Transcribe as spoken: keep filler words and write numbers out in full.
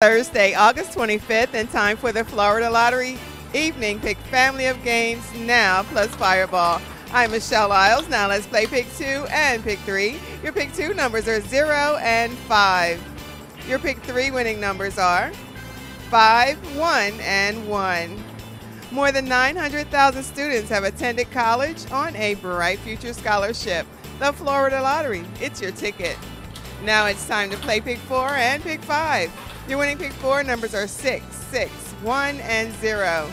Thursday, August twenty-fifth, in time for the Florida Lottery Evening Pick Family of Games Now plus Fireball. I'm Michelle Isles. Now let's play Pick two and Pick three. Your Pick two numbers are zero and five. Your Pick three winning numbers are five, one, and one. More than nine hundred thousand students have attended college on a Bright Future Scholarship. The Florida Lottery, it's your ticket. Now it's time to play Pick four and Pick five. Your winning Pick four numbers are six, six, one, and zero.